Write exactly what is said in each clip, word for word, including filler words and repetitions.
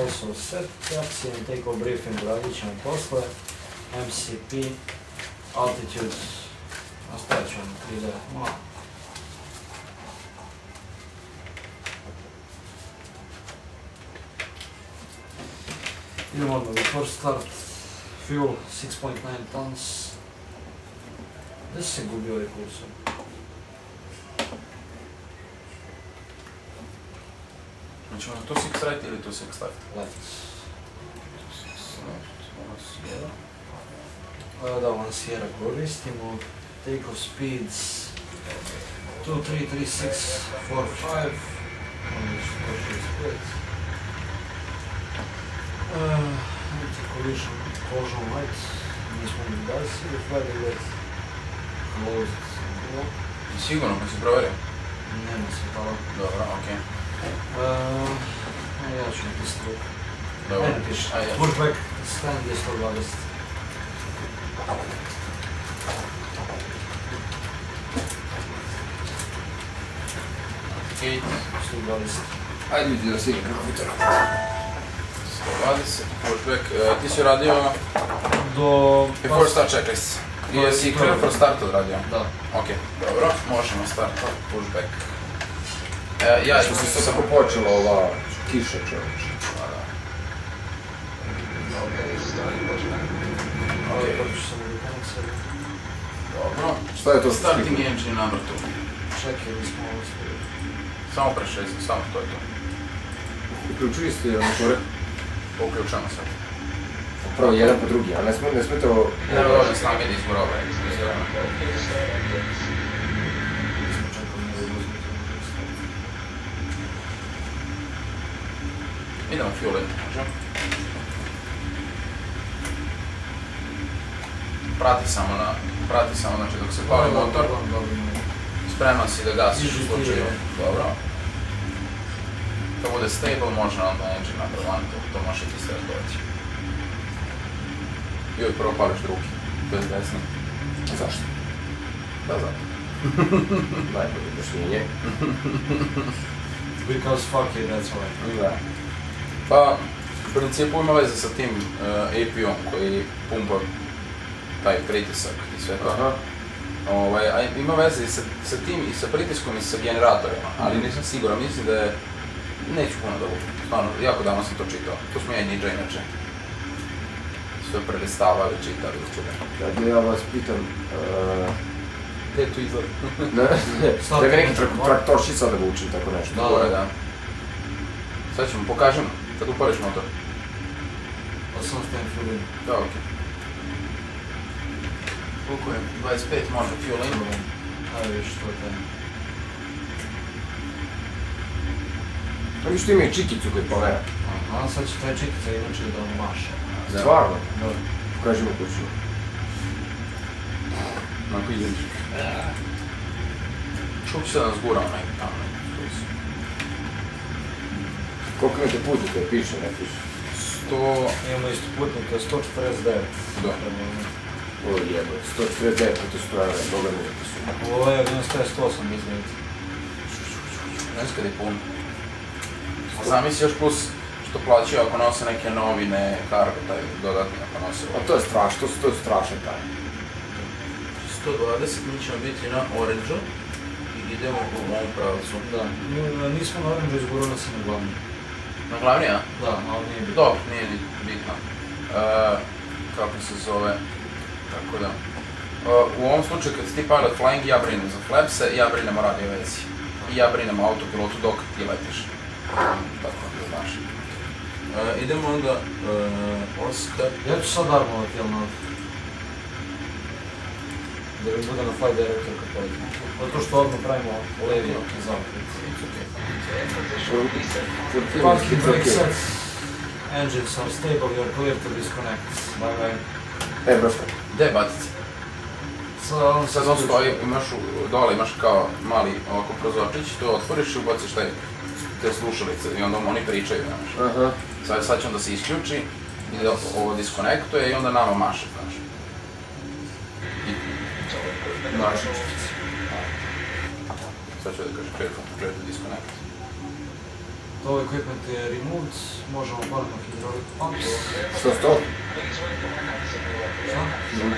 also set taxi and take a brief in Dragić and Tostle, M C P, Altitudes, Astartion ide malo. Idemo odmah u first start, fuel six point nine tons. Gdje se gubio ovaj kursor? Znači ono to six right ili to six left? Left. Ono sjera. Da, ono sjera koristimo. Take off speeds two three three six four five. Anti-collision collision light. Nismo mi gasili, flag light. Closed. Sigurno, kad si provjerio? Nema se pala. Dobro, okej. Ja ću napisati vek. Dobro. Ne napiši. Work back, stand two twenty. Gate. one twenty. Ajde vidi da sigurno kako bi to napisati. one twenty, work back. Ti si radio do... Before start checklist. Gdje si krenuo pro start odradio? Da. Ok, dobro, možemo start, pushback. Ja ću se sad... Kako počela ova kiša čovječe? A da. Ok, počeš sam u konceru. Dobro. Šta je to? Starting engine number two. Čekaj, mi smo ovo stavili. Samo prešli smo, samo to je to. Uključili ste jedan čore? Uključamo sad. Prvo jedan po drugi, ali ne smete ovo... Ne možem snage da izmurava. Idemo fuel in, možem? Prati samo na... Prati samo, znači dok se pali motor. Spreman si da gasiš u slučaju. Dobro. To bude stable, može onda engine napravljati, to može ti se razgoći. Joj, prvo pališ ruki, bez desne. Zašto? Da, zato. Najbolje objašnjenje. Because fuck it, that's right. Da. Pa, u principu ima veze sa tim A P-om koji pumpa taj pritisak i sve to. Ima veze i sa tim, i sa pritiskom, i sa generatorima, ali nisam siguran, mislim da je... Neću puno da uđem, stvarno, jako davno sam to čitao. To smo ja i Nidža inače. Sve prelistavali, čitali, učinjali. Kada ja vas pitam... Gdje je tu izgled? Da ga neki traktoršica da vuči, tako nešto. Da, da. Sad ćemo, pokažem, kad upališ motor. Osam stavim fuel in. Da, okej. Koliko je? dvadeset pet može fuel in. Ajde, još što je taj. A viš tu imaju čikicu koji paleja. Aha, sad će taj čikica inače da ono maše. Stvarno? Da. Pokažemo počinu. Onako idem. Čup se da nas gura onaj tamo. Koliko imate putnika? Piše, ne piše? sto... Imamo isto putnika, sto četrdeset devet. Da. Ovo je jeboj. sto četrdeset devet puta strane, doga mi je to su. Ovo je jedno sto osam, izgledajte. Ne skada je puno. Zamisli još plus... što plaćaju ako nose neke novine, kargo, taj dodatni ako nose. A to je strašno, to je strašno taj. sto dvadeset, mi ćemo biti na Orange-u i idemo u ovom pravcu. Nismo na Orange-u, izgurano sam na glavni. Na glavni, a? Da, ali nije bitno. Dobro, nije bitno. Kako se zove, tako da. U ovom slučaju kad si ti pilot flying, ja brinem za flapse, ja brinem o radio vezi. I ja brinem o autopilotu dok ti letiš. Tako da znaš. Idemo onda Oscar... Ja ću sad armovat, jel' na... Da bi bude na flight director kad pođemo. Zato što odmah pravimo levi i zapret. Parking brake sets. Engines are stable, you are clear to disconnect. Bye bye. E, brška. Gdje je batica? Sad on stoji, dole imaš kao mali ovako prozorčić, to otvoriš i ubaciš taj... te slušalice i onda oni pričaju, znaš. Sad će onda se isključi i da ovo diskonektuje i onda nama maše, znaš. Znači. Sad ću da kažem, kretu, kretu diskonekt. No equipment uh, removed, možemo park na hydraulic pumps. Što s to? Šta? Mm.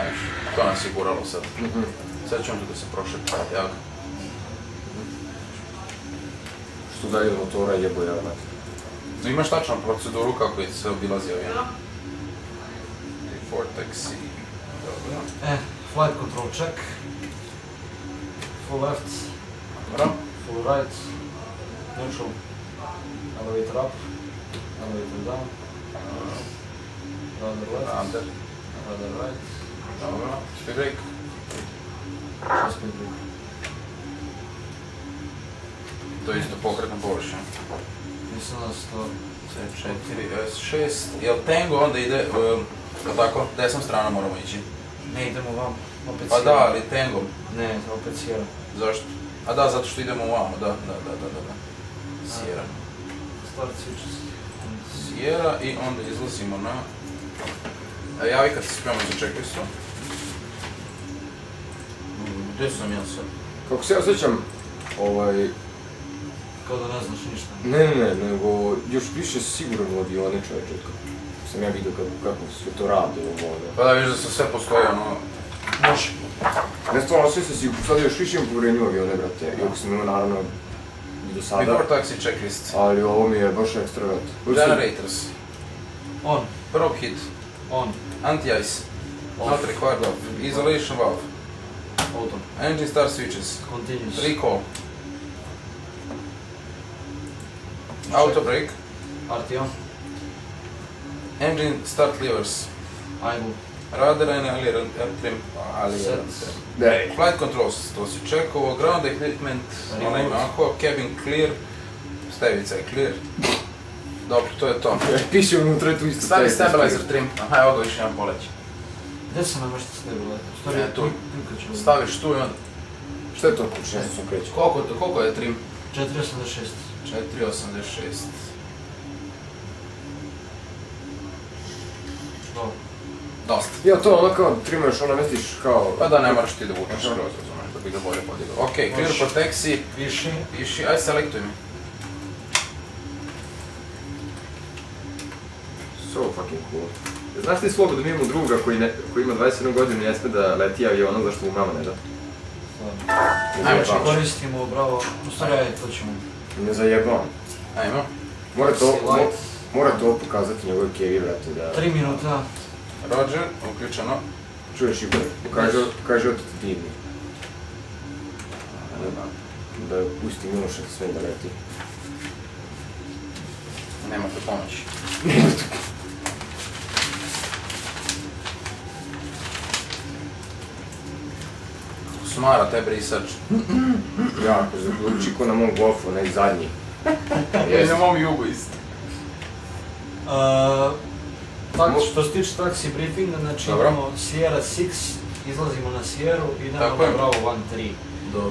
Ajš, to nas je guralo sad. Mm-hmm. Sad ćemo da se prošepa, jel? Što dalje od motora jebo javnak. No imaš tačnu proceduru kako je sve obilazio, jel? Vortex i... Dobro. Eh, flight control check. Full left. Dobro. Full right. Neutral, elevator up, elevator down, rudder left, rudder right, no, speed brake, speed brake. To je isto pokretna površina. Mislim da su to četiri, šest, jel Tango onda ide, tako, desna strana moramo ići? Ne, idemo vam, opet sjera. Pa da, ali Tango? Ne, opet sjera. Zašto? A da, zato što idemo vamo, da, da, da, da, da. Sierra. Sierra i onda izlazimo na... Javi kad se spremamo za checklistu. Gdje sam ja sad? Kako se ja osjećam, ovaj... Kao da ne znaš ništa. Ne, ne, ne, nego još više siguran u avione čovječe. Sam ja vidio kako se to radilo. Pa da, viš da se sve postoji, ono... Može. Ne stvarno, osjećam se sigurno, sad još više imam povjerenje u avione, brate. Iako sam imao, naravno... Before taxi checklist. Ali ovo mi je baš ekstravet. Generators. On. Probe hit. On. Anti-ice. Not required valve. Isolation valve. Auto. Engine start switches. Continuous. Recall. Auto brake. R T O. Engine start levers. Idle. Radar and alien trim. Flight controls, to si čekao, ground equipment, onaj onako, cabin clear, stavica je clear. Dobro, to je to. Piši unutra je tu isto. Stavi stabilizer trim, aha, evo ga više jedan poleći. Gdje sam nam možete stabilizer? Tu, staviš tu i onda... Šta je to? Koliko je trim? četiri osamdeset šest. četiri osamdeset šest. Dobro. Dosta. Ja to onda kao trimaš, ona misliš kao... Pa da, ne moraš ti da vučeš kroz, razumiješ, da bi ga bolje podigao. Ok, clear for taxi, piši, piši, aj selektuj mi. So fucking cool. Znaš ti slobodu da mi imamo druga koji ima dvadeset jednu godinu i ne sme da leti avionom, zašto mu mama ne da? Ajmo ćemo koristimo, bravo, ustaraj, to ćemo. Ne zajebavam. Ajmo. Mora to pokazati njegove kevi, brate, da... tri minuta. Roger, uključeno. Čuješ i bolje, kaži od ti divni. Da pusti Miloša sve da leti. Nema te pomoći. Nema te pomoći. Smara taj brisač. Jako, zaključi ko na mom golfu, onaj zadnji. I na mom jugu isto. Što se tiče taksi briefinga, znači imamo Sierra šest, izlazimo na Sierru i idemo na Bravo jedan tri.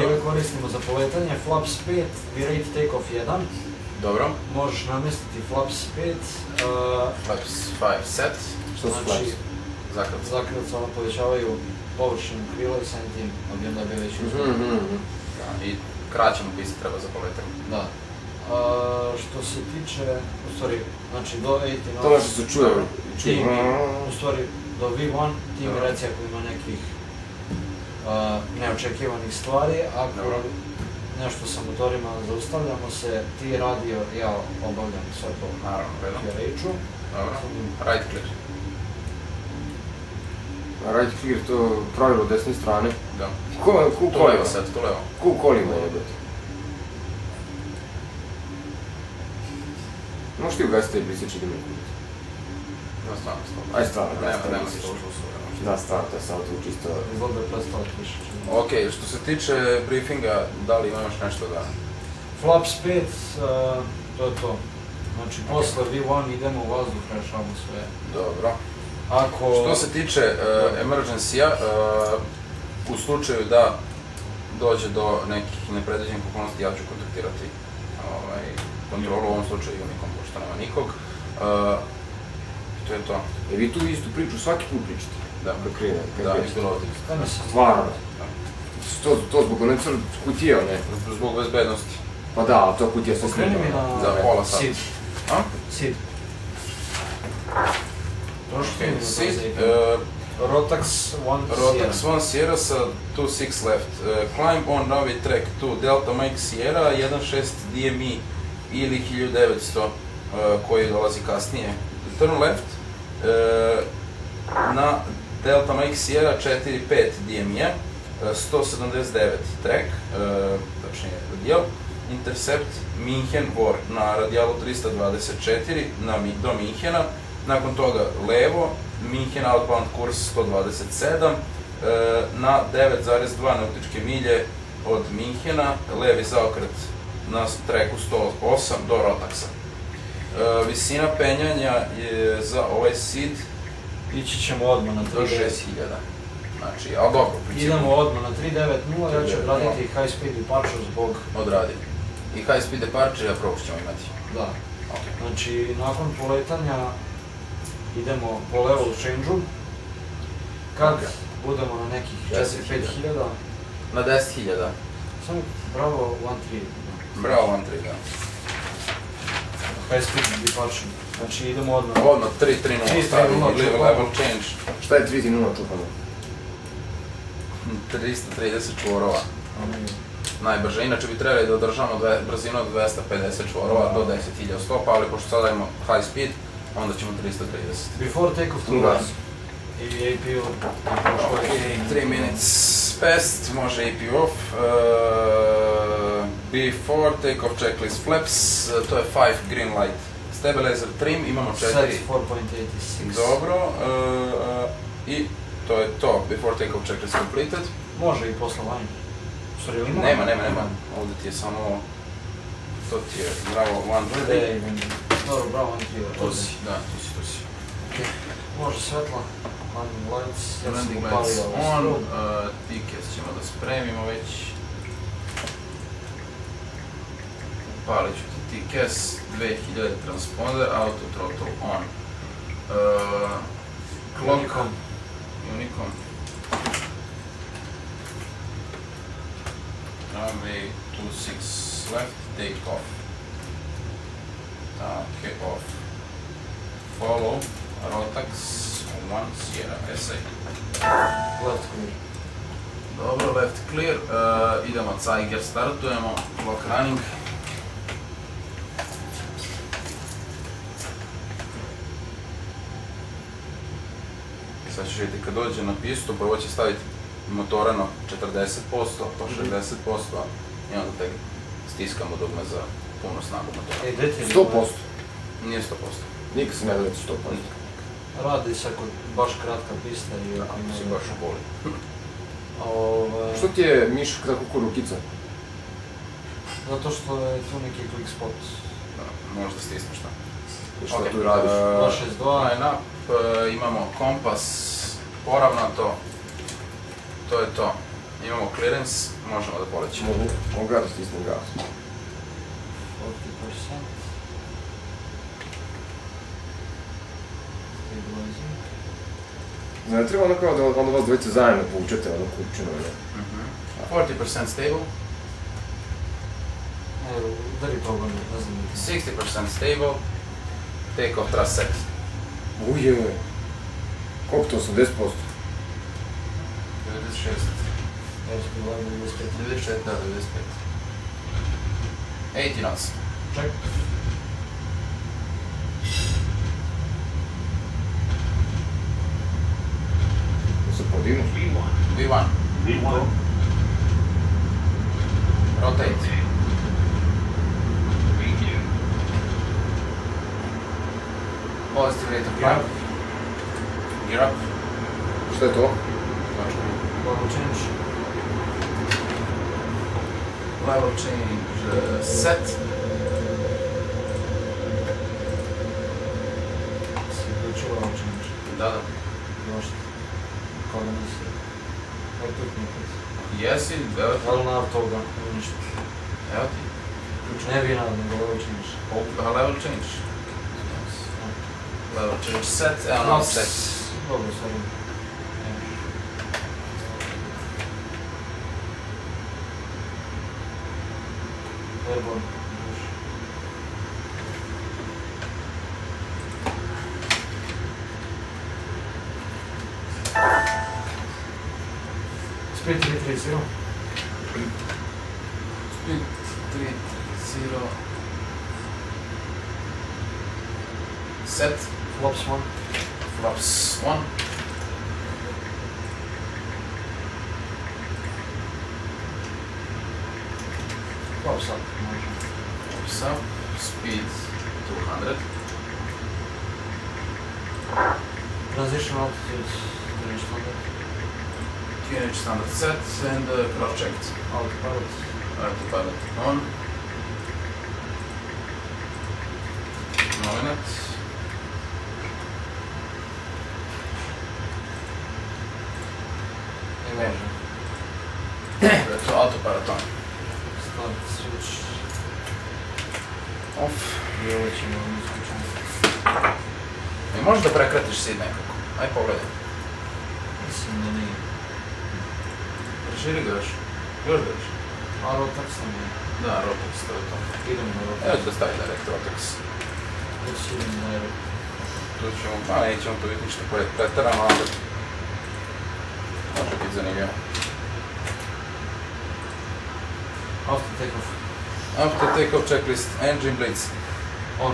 Njega koristimo za poletanje, flaps pet, derate takeoff jedan. Dobro. Možeš namestiti flaps pet. Flaps pet set. Što su flaps? Zakrca. Zakrca, ono povećavaju površinu krila i sam tim, ali onda bi već uzmano. I kraćemo pisa treba za poletanje. Da. Što se tiče, u stvari, znači do osamdeset devet... To je što se čuje. Tim, u stvari, do V jedan, tim reci ako ima nekih neočekivanih stvari, ako nešto sa motorima zaustavljamo se, ti radio, ja obavljam sve to. Naravno, vedam. Right clear. Right clear, to je pravilo desne strane. Da. Tu levo sad, tu levo. Ku kolima je biti. Možeš ti ugasiti taj brisač i dimljati? Da, stvarno, stvarno. Ajde, stvarno, da, stvarno. Da, stvarno, to je samo tu čisto... Izgleda je prestala kliša. Okej, što se tiče briefinga, da li imaš nešto da... Flaps pet, to je to. Znači, posle V jedan idemo u vazduh, rešavamo sve. Dobro. Ako... Što se tiče emergencija, u slučaju da dođe do nekih nepredviđenih okolnosti, ja ću kontaktirati kontrolu, u ovom slučaju unikom, pošto nema nikog. I to je to. E vi tu istu priču svaki put pričate? Da, da, isto lovite. Stvarno? To zbog one crne kutije, one? Zbog bezbednosti. Pa da, ali to kutija se snimila za pola sata. Sid. A? Sid. Ok, Sid, Rodax one Sierra sa two six left. Climb on Navi track two Delta Mike Sierra one six D M I ili nineteen hundred koji dolazi kasnije. Turn left na Delta Mike Sierra four five D M I one seven nine track, tačnije radijal, intercept Minhen Bor na radijalu three two four do Minhena, nakon toga levo, Minhen outbound kurs one two seven na nine point two nautičke milje od Minhena, levi zaokret na treku one oh eight do Rodaxa. Visina penjanja je za ovaj S I D ići ćemo odmah na three six thousand. Znači, ali dobro, u principu. Idemo odmah na three nine zero, ja ću odraditi i high speed departure zbog... Odraditi. I high speed departure ja propušt ćemo imati. Da. Znači, nakon poletanja idemo po level change-u. Kad budemo na nekih four to five thousand? Na ten thousand. Samo bravo one three. Bravo one three, da. High speed departure. Znači, idemo odmah... Odmah three three zero stavimo, level change. Šta je three three zero čupano? three hundred thirty čvorova, najbrže, inače bi trebali da održamo brzinu od two hundred fifty čvorova do ten thousand stopa, ali pošto sada imamo high speed, onda ćemo three hundred thirty. Before take off two hours i A P off. three minutes past, može A P off. Before take off checklist flaps, to je five green light. Stabilizer trim, imamo four. Set four point eight six. Dobro, i to je to, before take-off checklist completed. Može i posle line. Nema, nema, nema. Ovdje ti je samo... To ti je bravo one three. Dobro, bravo one three. Tu si, da, tu si, tu si. Može svetla, landing lights. Landing lights on, tickets ćemo da spremimo već. Upalit ću ti tickets, two thousand transponder, auto throttle on. Clock. Unikom. Runway two six left, take off. Take off. Follow Rodax one Sierra S I D. Left clear. Dobro, left clear. Idemo Tiger, startujemo. Clock running. Sad ćeš vidjeti, kad dođe na pistu, prvo će staviti motora na forty percent, pa sixty percent i onda tek stiskamo dugme za punu snagu motora. one hundred percent? Nije one hundred percent. Nikad se ne vrati one hundred percent. Radi se ako baš kratka pista i... Ako si baš u boli. Što ti je miš za kukurukica? Zato što je tu neki klik spot. Možda stisneš tamo. Što tu radiš? two six two je nap. Imamo kompas poravnato, to je to. Imamo clearance, možemo da polećemo. Mogu ga da stisnem gas. forty percent. Znači, treba ono kao da onda vas dvojice zajedno povučete ono kupčinu, ili? forty percent stable. Evo, udari pogodno, ne znam. sixty percent stable. Take off thrust set. Uje, koliko to osamdeset posto? ninety-six. ninety-five, da, ninety-five. eighty knots. Check. To se podivno? V one. V one. Rotate. Positive rate of climb. Gear up. Šta je to? Level change. Level change set. Si uključio level change? Da, da. Možda. Kao da nisi. Evo tu nikad. Jesi, evo ti. Hvala na toga, ništa. Evo ti. Ne bi nadam, nego level change. Level change. Level change set, evo nam set. Dobro, sorry. airborne. Split three three zero. Split three three zero. Set. Flops one. Flops one. Flops up. Flops up. Speed two hundred. Transition altitudes range standard. Unit standard set and uh, project. Autopilot. Autopilot on. One minute. Immersion. To autopilot on. Start switch. Off. I možeš da prekratiš sid nekako? Aj pogledaj. Mislim da nije. Širi ga još, još ga još. A Rotax nam je. Da, Rotax, to je to. Idemo na Rotax. Evo ću da stavi direkt Rotax. Još idemo na Rotax. Tu ćemo, pa nećemo tu biti ništa pored pretarama, ali može biti zanimljivo. After takeoff. After takeoff checklist. Engine blades. On.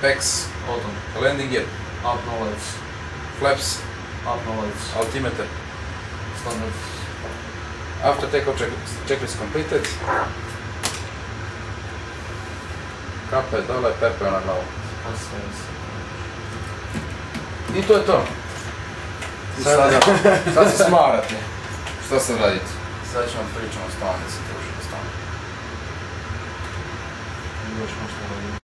Pecs. Oton. Landing gear. Up no lights. Flaps. Up no lights. Altimeter. Standard. After takeoff checklist, checklist completed. Kape dole, pepe na glavu. I to je to. Sada, sad se smarate. Što sad radite? Sad ćemo pričati o stavnici, družiti o stavnici. Još možda radimo.